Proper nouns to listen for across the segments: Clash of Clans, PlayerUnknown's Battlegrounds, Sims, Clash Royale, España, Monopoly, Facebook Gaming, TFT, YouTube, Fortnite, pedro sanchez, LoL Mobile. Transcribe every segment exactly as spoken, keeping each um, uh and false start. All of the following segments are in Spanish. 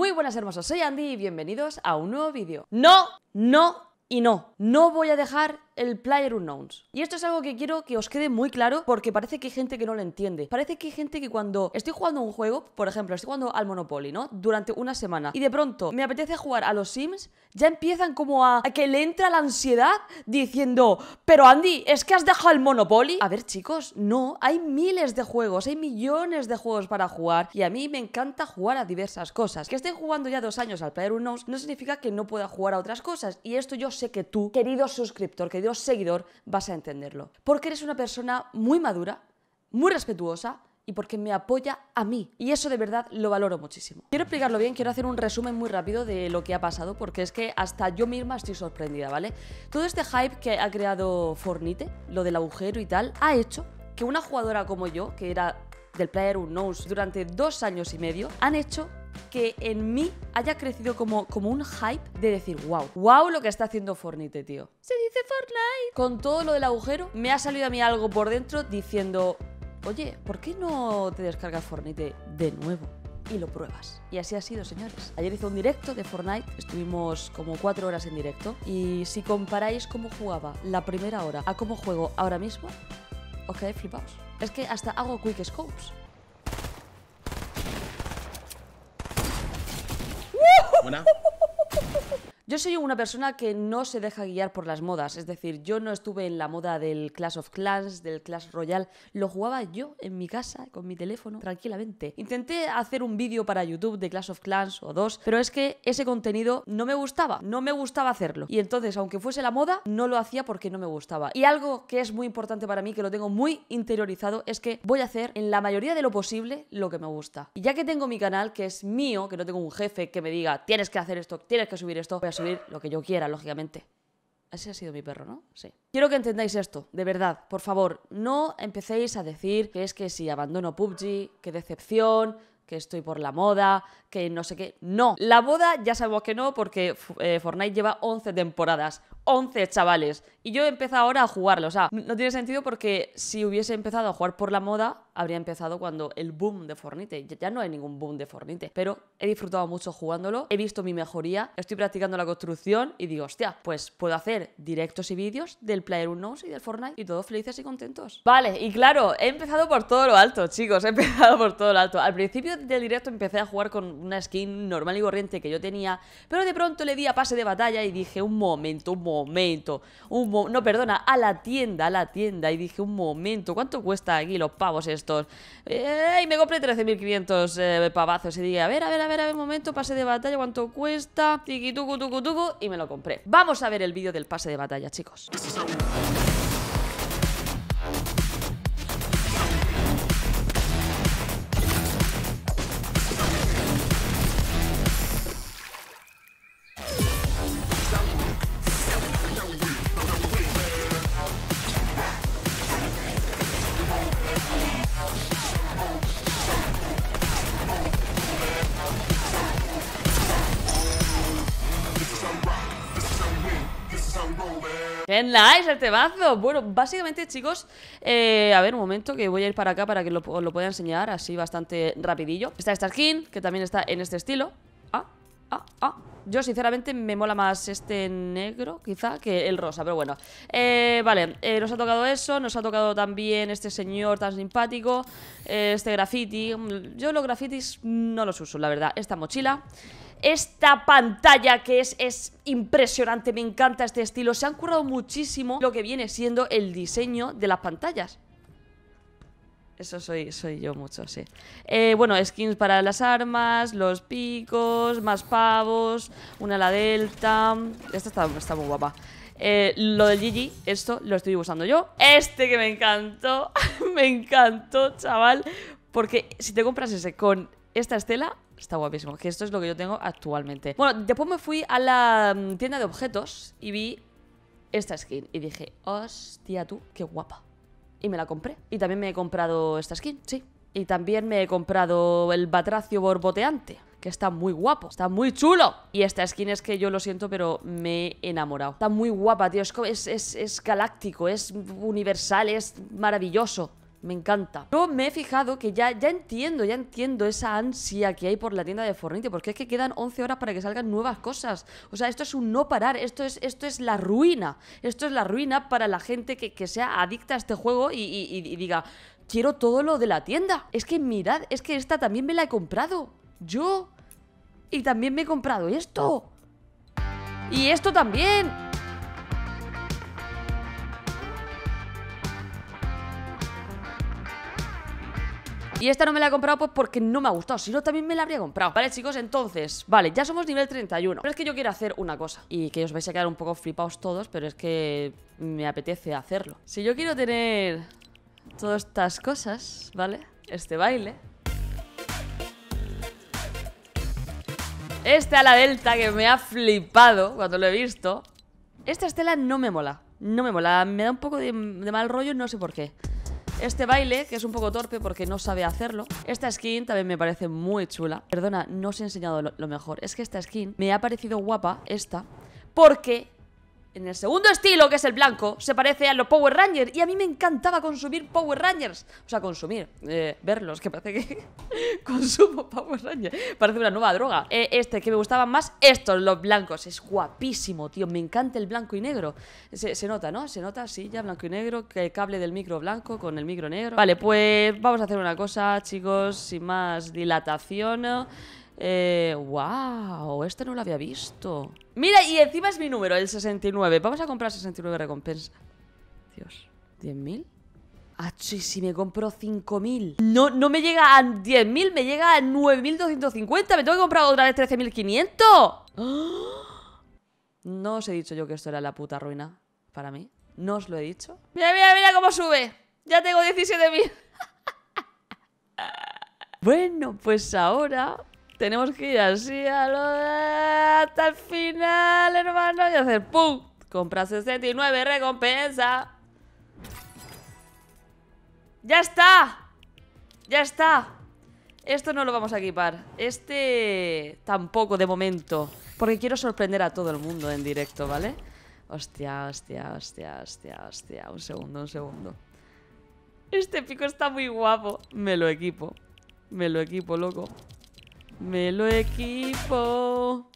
Muy buenas hermosos, soy Andy y bienvenidos a un nuevo vídeo. No, no y no, no voy a dejar el PlayerUnknown's. Y esto es algo que quiero que os quede muy claro, porque parece que hay gente que no lo entiende. Parece que hay gente que cuando estoy jugando un juego, por ejemplo, estoy jugando al Monopoly, ¿no? Durante una semana, y de pronto me apetece jugar a los Sims, ya empiezan como a, a que le entra la ansiedad diciendo, pero Andy, ¿es que has dejado el Monopoly? A ver chicos, no, hay miles de juegos, hay millones de juegos para jugar, y a mí me encanta jugar a diversas cosas. Que esté jugando ya dos años al PlayerUnknown's no significa que no pueda jugar a otras cosas, y esto yo sé que tú, querido suscriptor, querido seguidor, vas a entenderlo. Porque eres una persona muy madura, muy respetuosa y porque me apoya a mí. Y eso de verdad lo valoro muchísimo. Quiero explicarlo bien, quiero hacer un resumen muy rápido de lo que ha pasado, porque es que hasta yo misma estoy sorprendida, ¿vale? Todo este hype que ha creado Fortnite, lo del agujero y tal, ha hecho que una jugadora como yo, que era del PlayerUnknown's durante dos años y medio, han hecho que en mí haya crecido como, como un hype de decir wow, wow lo que está haciendo Fortnite, tío. Se dice Fortnite. Con todo lo del agujero me ha salido a mí algo por dentro diciendo, oye, ¿por qué no te descargas Fortnite de nuevo? Y lo pruebas. Y así ha sido, señores. Ayer hice un directo de Fortnite, estuvimos como cuatro horas en directo, y si comparáis cómo jugaba la primera hora a cómo juego ahora mismo, os quedáis flipados. Es que hasta hago quick scopes. Buena. Yo soy una persona que no se deja guiar por las modas, es decir, yo no estuve en la moda del Clash of Clans, del Clash Royale, lo jugaba yo en mi casa, con mi teléfono, tranquilamente. Intenté hacer un vídeo para YouTube de Clash of Clans o dos, pero es que ese contenido no me gustaba, no me gustaba hacerlo. Y entonces, aunque fuese la moda, no lo hacía porque no me gustaba. Y algo que es muy importante para mí, que lo tengo muy interiorizado, es que voy a hacer en la mayoría de lo posible lo que me gusta. Y ya que tengo mi canal, que es mío, que no tengo un jefe que me diga, tienes que hacer esto, tienes que subir esto, voy a subir lo que yo quiera, lógicamente. Ese ha sido mi perro, ¿no? Sí. Quiero que entendáis esto, de verdad, por favor, no empecéis a decir que es que si abandono P U B G, que decepción, que estoy por la moda, que no sé qué. No, la moda ya sabemos que no, porque eh, Fortnite lleva once temporadas, once chavales, y yo he empezado ahora a jugarlo, o sea, no tiene sentido, porque si hubiese empezado a jugar por la moda, habría empezado cuando el boom de Fortnite, ya no hay ningún boom de Fortnite, pero he disfrutado mucho jugándolo, he visto mi mejoría, estoy practicando la construcción y digo, hostia, pues puedo hacer directos y vídeos del PlayerUnknown's y del Fortnite y todos felices y contentos. Vale, y claro, he empezado por todo lo alto, chicos, he empezado por todo lo alto. Al principio del directo empecé a jugar con una skin normal y corriente que yo tenía, pero de pronto le di a pase de batalla y dije, un momento, un momento, un mo no, perdona, a la tienda, a la tienda, y dije, un momento, ¿cuánto cuesta aquí los pavos estos? Eh, y me compré trece mil quinientos eh, pavazos y dije, a ver, a ver, a ver, a ver, momento, pase de batalla, ¿cuánto cuesta? Tiki tucu tucu tucu, y me lo compré. Vamos a ver el vídeo del pase de batalla, chicos. ¡Qué nice el temazo! Bueno, básicamente, chicos, eh, a ver, un momento, que voy a ir para acá para que lo, os lo pueda enseñar así bastante rapidillo. Está esta skin, que también está en este estilo. Ah, ah, ah. Yo, sinceramente, me mola más este negro, quizá, que el rosa, pero bueno. Eh, vale, eh, nos ha tocado eso, nos ha tocado también este señor tan simpático, eh, este graffiti. Yo los graffitis no los uso, la verdad. Esta mochila. Esta pantalla que es, es impresionante, me encanta este estilo. Se han currado muchísimo lo que viene siendo el diseño de las pantallas. Eso soy, soy yo mucho, sí. Eh, bueno, skins para las armas, los picos, más pavos, una ala delta. Esta está, está muy guapa. Eh, lo del G G, esto lo estoy usando yo. Este que me encantó, me encantó, chaval. Porque si te compras ese con esta estela... Está guapísimo, que esto es lo que yo tengo actualmente. Bueno, después me fui a la tienda de objetos y vi esta skin y dije, hostia tú, qué guapa. Y me la compré. Y también me he comprado esta skin, sí. Y también me he comprado el batracio borboteante, que está muy guapo, está muy chulo. Y esta skin es que yo lo siento, pero me he enamorado. Está muy guapa, tío, es, es, es galáctico, es universal, es maravilloso. Me encanta. Yo me he fijado que ya, ya entiendo, ya entiendo esa ansia que hay por la tienda de Fortnite, porque es que quedan once horas para que salgan nuevas cosas. O sea, esto es un no parar, esto es, esto es la ruina. Esto es la ruina para la gente que, que sea adicta a este juego y, y, y diga, quiero todo lo de la tienda. Es que mirad, es que esta también me la he comprado yo. Y también me he comprado esto. Y esto también. Y esta no me la he comprado pues porque no me ha gustado. Si no, también me la habría comprado. Vale, chicos, entonces, vale, ya somos nivel treinta y uno. Pero es que yo quiero hacer una cosa, y que os vais a quedar un poco flipados todos, pero es que me apetece hacerlo. Si yo quiero tener todas estas cosas, ¿vale? Este baile, este a la delta que me ha flipado cuando lo he visto. Esta estela no me mola. No me mola, me da un poco de, de mal rollo, no sé por qué. Este baile, que es un poco torpe porque no sabe hacerlo. Esta skin también me parece muy chula. Perdona, no os he enseñado lo, lo mejor. Es que esta skin me ha parecido guapa, esta, porque en el segundo estilo, que es el blanco, se parece a los Power Rangers. Y a mí me encantaba consumir Power Rangers. O sea, consumir, eh, verlos, que parece que consumo Power Rangers. Parece una nueva droga. eh, Este, que me gustaban más, estos, los blancos. Es guapísimo, tío, me encanta el blanco y negro. Se, se nota, ¿no? Se nota, sí, ya blanco y negro. Que el cable del micro blanco con el micro negro. Vale, pues vamos a hacer una cosa, chicos. Sin más dilatación. Eh, wow, este no lo había visto. Mira, y encima es mi número, el sesenta y nueve. Vamos a comprar sesenta y nueve recompensas. Dios, ¿diez mil? Ah, sí, si me compro cinco mil. No, no me llega a diez mil, me llega a nueve mil doscientos cincuenta. Me tengo que comprar otra vez trece mil quinientos. ¡Oh! No os he dicho yo que esto era la puta ruina para mí. No os lo he dicho. Mira, mira, mira cómo sube. Ya tengo diecisiete mil. Bueno, pues ahora tenemos que ir así a lo de hasta el final, hermano, y hacer ¡pum! Compra sesenta y nueve, recompensa. ¡Ya está! ¡Ya está! Esto no lo vamos a equipar. Este tampoco, de momento, porque quiero sorprender a todo el mundo en directo, ¿vale? Hostia, hostia, hostia, hostia, hostia. Un segundo, un segundo. Este pico está muy guapo. Me lo equipo. Me lo equipo, loco. Me lo equipo.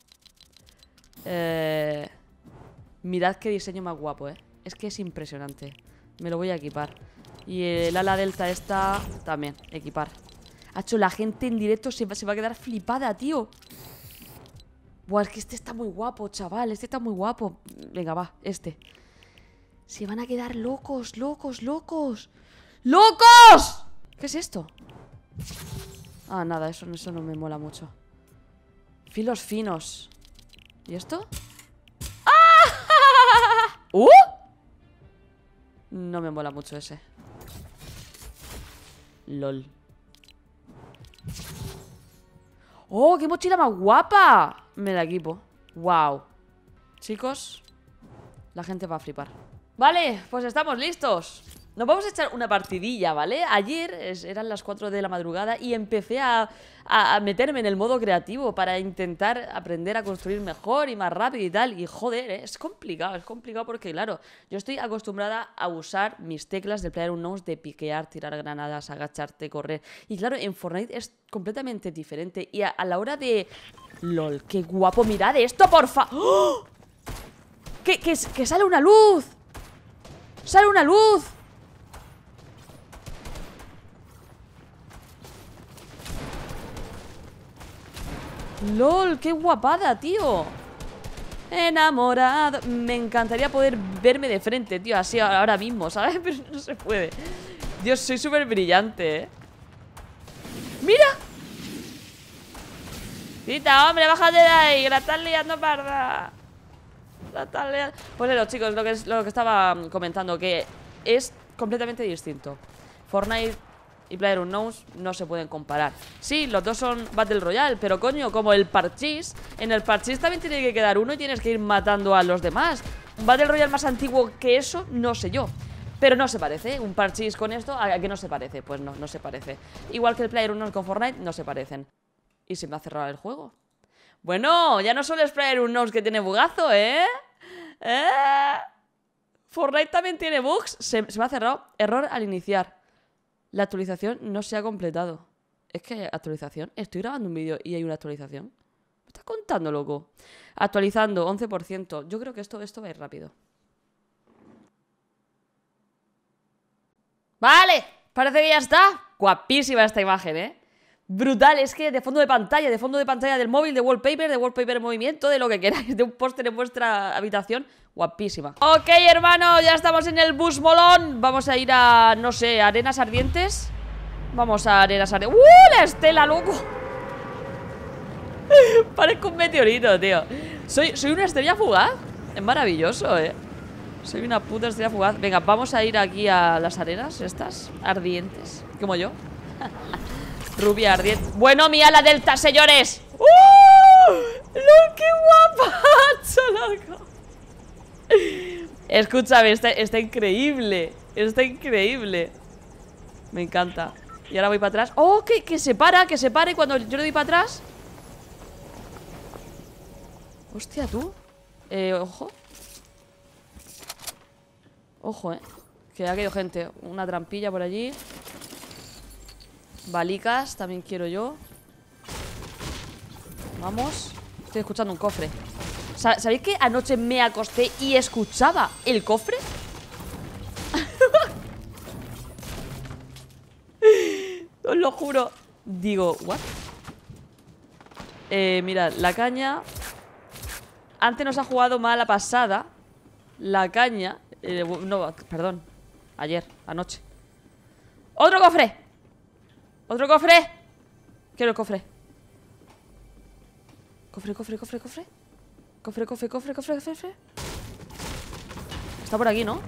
eh, Mirad qué diseño más guapo, eh. Es que es impresionante. Me lo voy a equipar. Y el ala delta esta también, equipar. Hacho, la gente en directo se va, se va a quedar flipada, tío. Buah, es que este está muy guapo, chaval. Este está muy guapo. Venga, va, este. Se van a quedar locos, locos, locos. ¡Locos! ¿Qué es esto? Ah, nada, eso, eso no me mola mucho. Filos finos. ¿Y esto? ¡Ah! ¡Uh! No me mola mucho ese. LOL. ¡Oh, qué mochila más guapa! Me la equipo. ¡Wow! Chicos, la gente va a flipar. Vale, pues estamos listos. Nos vamos a echar una partidilla, ¿vale? Ayer es, eran las cuatro de la madrugada y empecé a, a, a meterme en el modo creativo para intentar aprender a construir mejor y más rápido y tal. Y joder, ¿eh? es complicado, es complicado porque, claro, yo estoy acostumbrada a usar mis teclas de PlayerUnknown's, de piquear, tirar granadas, agacharte, correr. Y claro, en Fortnite es completamente diferente. Y a, a la hora de... ¡Lol! ¡Qué guapo! ¡Mirad esto, porfa! ¡Oh! ¡Que, que, que sale una luz! ¡Sale una luz! ¡Lol! ¡Qué guapada, tío! Enamorado. Me encantaría poder verme de frente, tío, así ahora mismo, ¿sabes? Pero no se puede. Dios, soy súper brillante, ¿eh? ¡Mira! ¡Tita, hombre! ¡Bájate de ahí! ¡La estás liando, parda! ¡La estás liando! Pues eso, chicos, lo que, es, lo que estaba comentando, que es completamente distinto. Fortnite y PlayerUnknown's no se pueden comparar. Sí, los dos son Battle Royale, pero coño, como el parchís. En el parchís también tiene que quedar uno y tienes que ir matando a los demás. Un Battle Royale más antiguo que eso, no sé yo. Pero no se parece, un parchís con esto, ¿a qué no se parece? Pues no, no se parece. Igual que el PlayerUnknown's con Fortnite, no se parecen. Y se me ha cerrado el juego. Bueno, ya no solo es PlayerUnknown's que tiene bugazo, ¿eh? ¿Eh? Fortnite también tiene bugs. Se, se me ha cerrado, error al iniciar. la actualización no se ha completado. Es que hay actualización. Estoy grabando un vídeo y hay una actualización. ¿Me estás contando, loco? Actualizando, once por ciento. Yo creo que esto, esto va a ir rápido. ¡Vale! Parece que ya está. Guapísima esta imagen, ¿eh? Brutal, es que de fondo de pantalla, de fondo de pantalla del móvil, de wallpaper, de wallpaper en movimiento, de lo que queráis, de un póster en vuestra habitación, guapísima. Ok, hermano, ya estamos en el bus molón. Vamos a ir a, no sé, arenas ardientes. Vamos a arenas ardientes. ¡Uh, la estela, loco! Parezco un meteorito, tío. Soy, soy una estrella fugaz. Es maravilloso, eh. Soy una puta estrella fugaz. Venga, vamos a ir aquí a las arenas estas, ardientes, como yo. Rubia ardiente. Bueno, mi ala delta, señores. ¡Uh! ¡Lol, qué guapa! ¡Chalaca! Escúchame, está, está increíble. Está increíble. Me encanta. Y ahora voy para atrás. ¡Oh, que, que se para! Que se pare cuando yo le doy para atrás. Hostia, tú. Eh, ojo. Ojo, eh. Que ha caído gente. Una trampilla por allí. Balicas, también quiero yo. Vamos. Estoy escuchando un cofre. ¿Sabéis que anoche me acosté y escuchaba el cofre? Os lo juro. Digo, ¿what? Eh, mirad, la caña. Antes nos ha jugado mala pasada. La caña. Eh, no, perdón. Ayer, anoche. ¡Otro cofre! ¡Otro cofre! Quiero el cofre. Cofre, cofre, cofre, cofre. Cofre, cofre, cofre, cofre, cofre. Está por aquí, ¿no?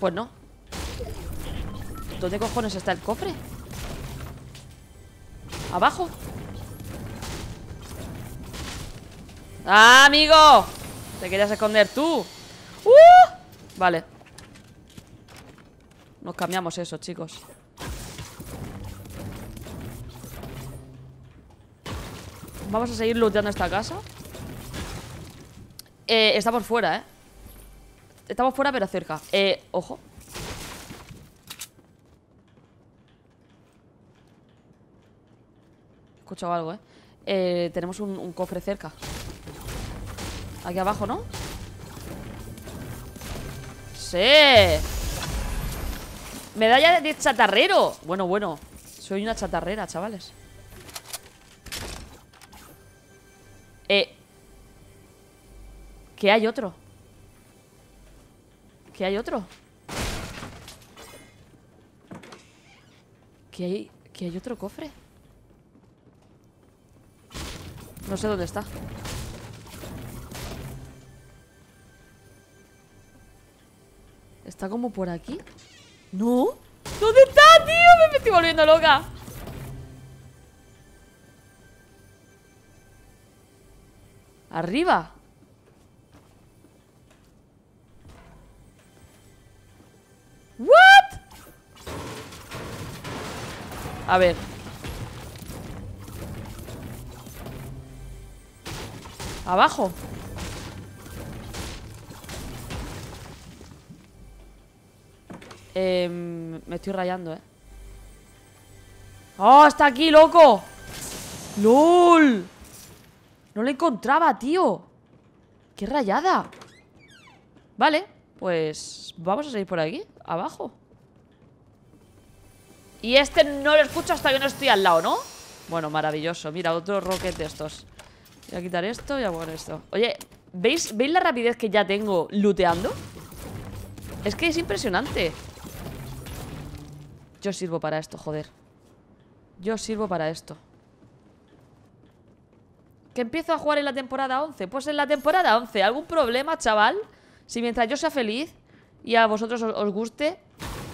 Pues no. ¿Dónde cojones está el cofre? Abajo. ¡Ah, amigo! Te querías esconder tú. ¡Uh! Vale. Nos cambiamos eso, chicos. Vamos a seguir looteando esta casa. eh, Estamos fuera, eh Estamos fuera, pero cerca. Eh, ojo. He escuchado algo, eh, eh tenemos un, un cofre cerca. Aquí abajo, ¿no? ¡Sí! Medalla de chatarrero. Bueno, bueno. Soy una chatarrera, chavales. Eh. ¿Qué hay otro? ¿Qué hay otro? ¿Qué hay? ¿Qué hay otro cofre? No sé dónde está. ¿Está como por aquí? No. ¿Dónde está, tío? Me estoy volviendo loca. Arriba. What? A ver. Abajo. Eh, me estoy rayando, eh. ¡Oh, está aquí, loco! ¡Lol! No lo encontraba, tío. ¡Qué rayada! Vale, pues vamos a seguir por aquí, abajo. Y este no lo escucho hasta que no estoy al lado, ¿no? Bueno, maravilloso. Mira, otro rocket de estos. Voy a quitar esto y a poner esto. Oye, ¿veis, ¿veis la rapidez que ya tengo looteando? Es que es impresionante. Yo sirvo para esto, joder. Yo sirvo para esto. ¿Que empiezo a jugar en la temporada once? Pues en la temporada once. ¿Algún problema, chaval? Si mientras yo sea feliz y a vosotros os, os guste.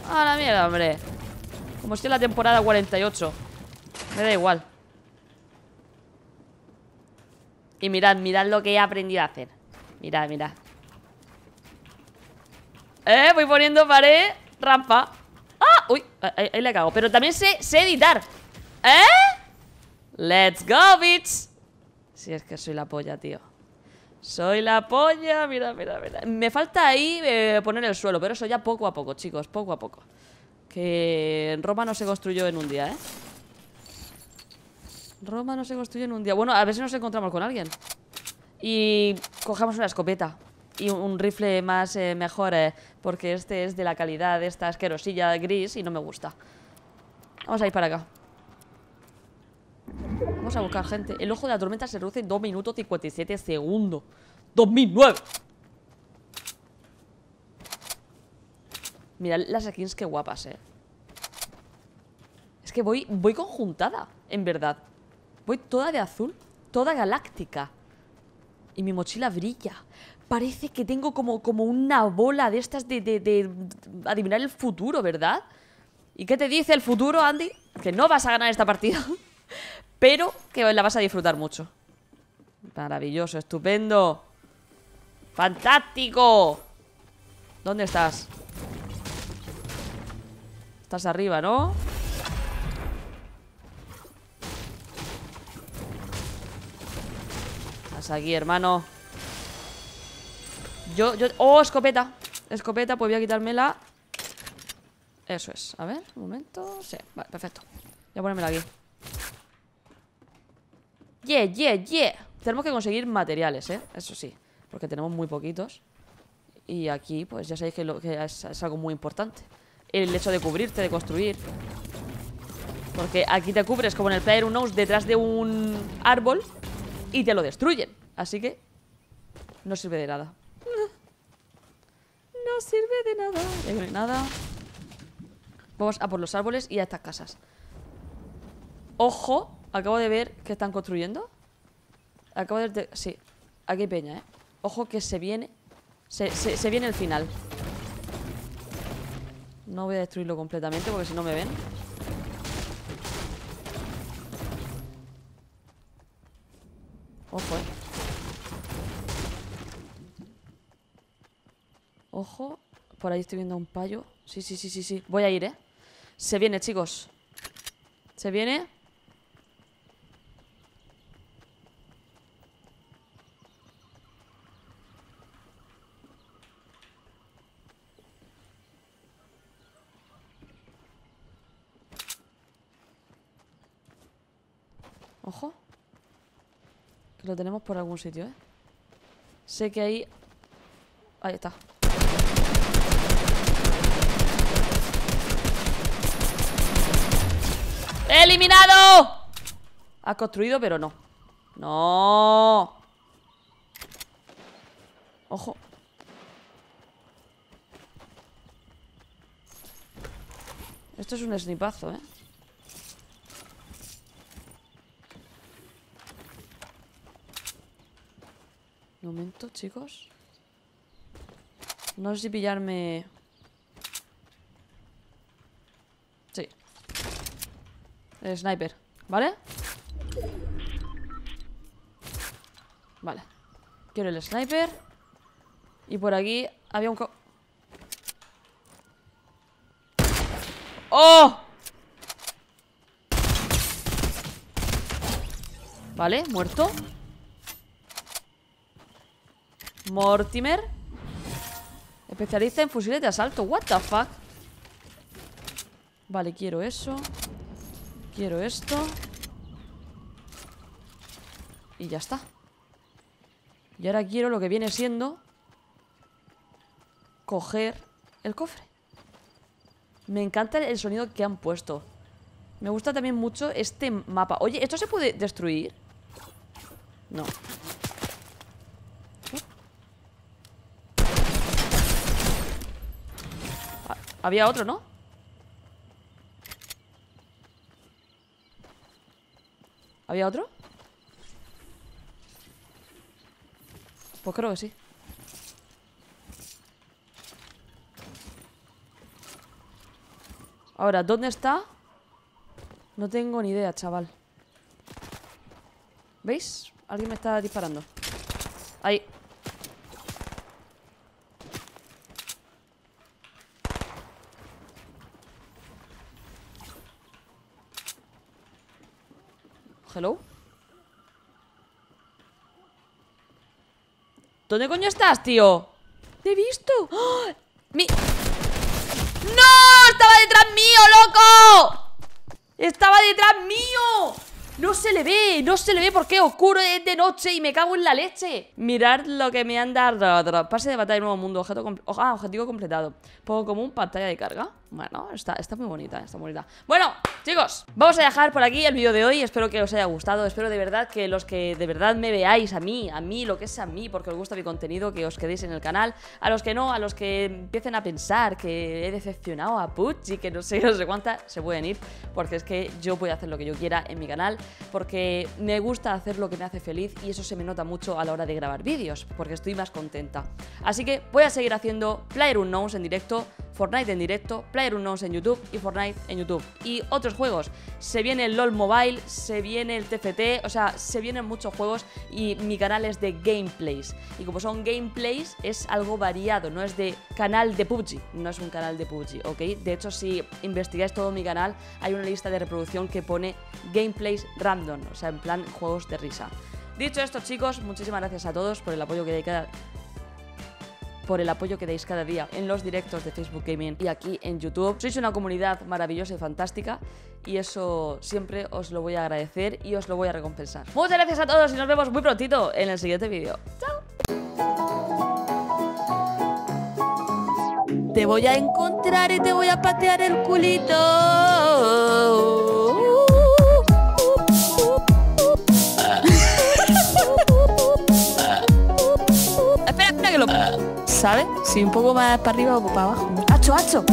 A la mierda, hombre. Como si en la temporada cuarenta y ocho. Me da igual. Y mirad, mirad lo que he aprendido a hacer. Mirad, mirad. Eh, voy poniendo pared, rampa. ¡Ah! Uy, ahí, ahí le cago. Pero también sé, sé editar. ¿Eh? ¡Let's go, bitch! Si es que soy la polla, tío. Soy la polla. Mira, mira, mira. Me falta ahí eh, poner el suelo. Pero eso ya poco a poco, chicos. Poco a poco. Que Roma no se construyó en un día, ¿eh? Roma no se construyó en un día. Bueno, a ver si nos encontramos con alguien y cogemos una escopeta y un rifle más eh, mejor, eh, porque este es de la calidad de esta asquerosilla gris y no me gusta. Vamos a ir para acá. Vamos a buscar gente. El ojo de la tormenta se reduce en dos minutos cincuenta y siete segundos. ¡dos mil nueve! Mirad las skins, que guapas, eh. Es que voy, voy conjuntada, en verdad. Voy toda de azul, toda galáctica. Y mi mochila brilla. Parece que tengo como, como una bola de estas de, de, de adivinar el futuro, ¿verdad? ¿Y qué te dice el futuro, Andy? Que no vas a ganar esta partida, pero que la vas a disfrutar mucho. Maravilloso, estupendo. ¡Fantástico! ¿Dónde estás? Estás arriba, ¿no? Estás aquí, hermano. Yo, yo... ¡Oh, escopeta! Escopeta, pues voy a quitármela. Eso es, a ver, un momento. Sí, vale, perfecto. Voy a ponérmela aquí. Yeah, yeah, yeah. Tenemos que conseguir materiales, ¿eh? Eso sí, porque tenemos muy poquitos. Y aquí, pues ya sabéis que, lo, que es, es algo muy importante. El hecho de cubrirte, de construir. Porque aquí te cubres como en el PlayerUnknown's detrás de un árbol y te lo destruyen. Así que no sirve de nada. No sirve de nada. Ya no hay nada. Vamos a por los árboles y a estas casas. Ojo, acabo de ver que están construyendo. Acabo de ver... Sí, aquí hay peña, eh. Ojo que se viene. Se, se, se viene el final. No voy a destruirlo completamente porque si no me ven. Ojo, eh. Ojo, por ahí estoy viendo a un payo. Sí, sí, sí, sí, sí. Voy a ir, ¿eh? Se viene, chicos. Se viene. Ojo. Que lo tenemos por algún sitio, ¿eh? Sé que ahí... Ahí está. ¡Eliminado! Has construido, pero no. ¡No! Ojo. Esto es un snipazo, ¿eh? Un momento, chicos. No sé si pillarme... Sí. El sniper, ¿vale? Vale. Quiero el sniper. Y por aquí había un co... ¡Oh! Vale, muerto. Mortimer. Especialista en fusiles de asalto. What the fuck. Vale, quiero eso. Quiero esto. Y ya está. Y ahora quiero lo que viene siendo coger el cofre. Me encanta el sonido que han puesto. Me gusta también mucho este mapa. Oye, ¿esto se puede destruir? No. Había otro, ¿no? ¿Había otro? Pues creo que sí. Ahora, ¿dónde está? No tengo ni idea, chaval. ¿Veis? Alguien me está disparando. Ahí. Hello. ¿Dónde coño estás, tío? ¡Te he visto! ¡Oh! Mi... ¡No! ¡Estaba detrás mío, loco! ¡Estaba detrás mío! No se le ve, no se le ve porque oscuro, es de noche y me cago en la leche. Mirad lo que me han dado. Pase de batalla de nuevo mundo, objeto comple ah, objetivo completado. Poco común, pantalla de carga. Bueno, está, está muy bonita, está muy bonita. Bueno, chicos, vamos a dejar por aquí el vídeo de hoy. Espero que os haya gustado, espero de verdad que los que de verdad me veáis a mí, a mí, lo que es a mí, porque os gusta mi contenido, que os quedéis en el canal. A los que no, a los que empiecen a pensar que he decepcionado a Puch y que no sé, no sé cuánta, se pueden ir, porque es que yo puedo hacer lo que yo quiera en mi canal, porque me gusta hacer lo que me hace feliz y eso se me nota mucho a la hora de grabar vídeos, porque estoy más contenta. Así que voy a seguir haciendo PlayerUnknown's en directo, Fortnite en directo, PlayerUnknown's en YouTube y Fortnite en YouTube. Y otros juegos, se viene el LoL Mobile, se viene el T F T, o sea, se vienen muchos juegos y mi canal es de gameplays. Y como son gameplays, es algo variado, no es de canal de P U B G, no es un canal de P U B G, ¿ok? De hecho, si investigáis todo mi canal, hay una lista de reproducción que pone gameplays random, o sea, en plan juegos de risa. Dicho esto, chicos, muchísimas gracias a todos por el apoyo que dedicáis por el apoyo que dais cada día en los directos de Facebook Gaming y aquí en YouTube. Sois una comunidad maravillosa y fantástica y eso siempre os lo voy a agradecer y os lo voy a recompensar. Muchas gracias a todos y nos vemos muy prontito en el siguiente vídeo. ¡Chao! Te voy a encontrar y te voy a patear el culito. ¿Sabes? Si un poco más para arriba o para abajo. ¡Hacho, hacho!